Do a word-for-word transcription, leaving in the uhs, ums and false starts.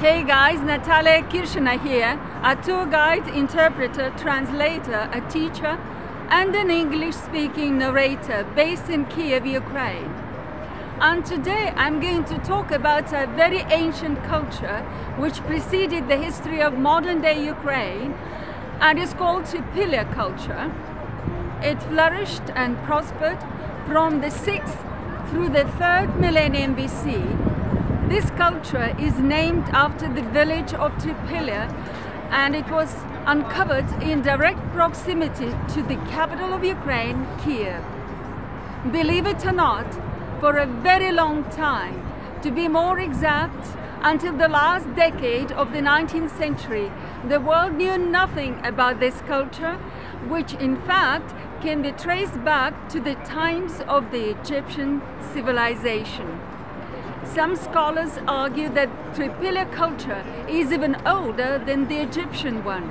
Hey guys, Natalia Kirshina here, a tour guide, interpreter, translator, a teacher and an English-speaking narrator based in Kyiv, Ukraine. And today I'm going to talk about a very ancient culture which preceded the history of modern-day Ukraine and is called Trypillia culture. It flourished and prospered from the sixth through the third millennium B C. This culture is named after the village of Trypillia, and it was uncovered in direct proximity to the capital of Ukraine, Kyiv. Believe it or not, for a very long time, to be more exact, until the last decade of the nineteenth century, the world knew nothing about this culture, which in fact can be traced back to the times of the Egyptian civilization. Some scholars argue that Trypillia culture is even older than the Egyptian one.